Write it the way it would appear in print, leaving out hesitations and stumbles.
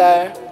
sir.